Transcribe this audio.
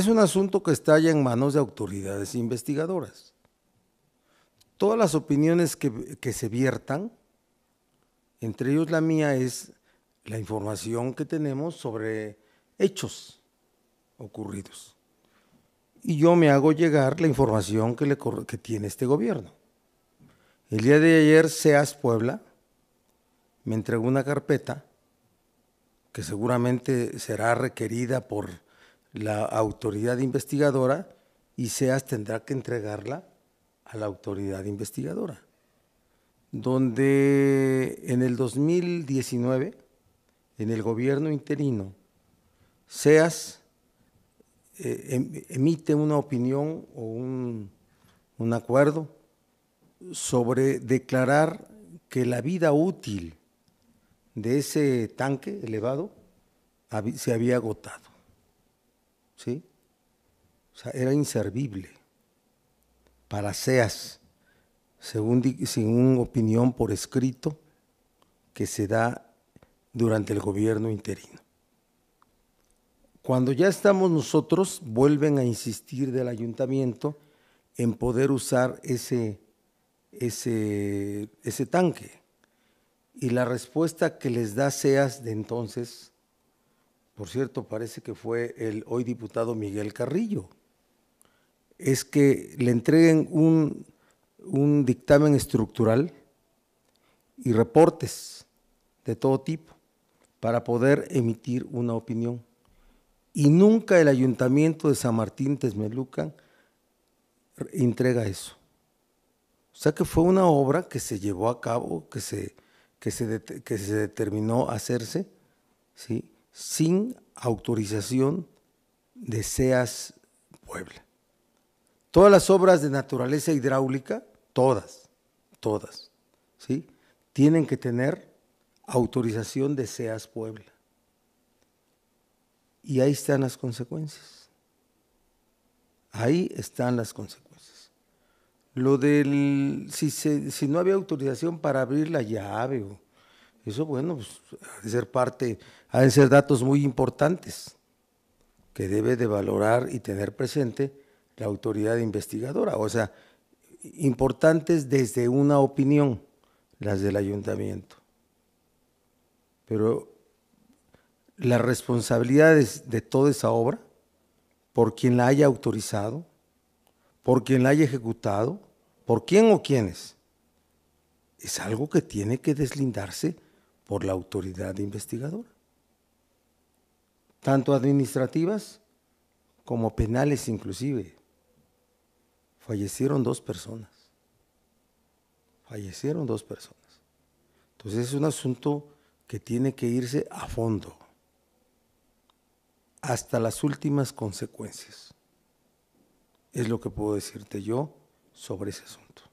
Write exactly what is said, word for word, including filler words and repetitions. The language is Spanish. es un asunto que está ya en manos de autoridades investigadoras. Todas las opiniones que, que se viertan, entre ellos la mía, es la información que tenemos sobre hechos ocurridos. Y yo me hago llegar la información que, le, que tiene este gobierno. El día de ayer, Ceaspue Puebla me entregó una carpeta que seguramente será requerida por la autoridad investigadora y Ceas tendrá que entregarla a la autoridad investigadora, donde en el dos mil diecinueve, en el gobierno interino, Ceas eh, emite una opinión o un, un acuerdo sobre declarar que la vida útil de ese tanque elevado se había agotado, ¿sí? O sea, era inservible para Ceas, según, según opinión por escrito que se da durante el gobierno interino. Cuando ya estamos nosotros, vuelven a insistir del ayuntamiento en poder usar ese, ese, ese tanque. Y la respuesta que les da Ceas de entonces, por cierto, parece que fue el hoy diputado Miguel Carrillo, es que le entreguen un, un dictamen estructural y reportes de todo tipo para poder emitir una opinión. Y nunca el ayuntamiento de San Martín de Texmelucan entrega eso. O sea que fue una obra que se llevó a cabo, que se... Que se, de, que se determinó hacerse, ¿sí?, sin autorización de Ceas Puebla. Todas las obras de naturaleza hidráulica, todas, todas, ¿sí?, tienen que tener autorización de Ceas Puebla. Y ahí están las consecuencias. Ahí están las consecuencias. Lo del, si, se, si no había autorización para abrir la llave, eso bueno, pues, ha de ser parte, ha de ser datos muy importantes que debe de valorar y tener presente la autoridad investigadora, o sea, importantes desde una opinión, las del ayuntamiento. Pero las responsabilidades de toda esa obra, por quien la haya autorizado, por quien la haya ejecutado, por quién o quiénes, es algo que tiene que deslindarse por la autoridad investigadora, tanto administrativas como penales inclusive. Fallecieron dos personas, fallecieron dos personas. Entonces es un asunto que tiene que irse a fondo, hasta las últimas consecuencias. Es lo que puedo decirte yo sobre ese asunto.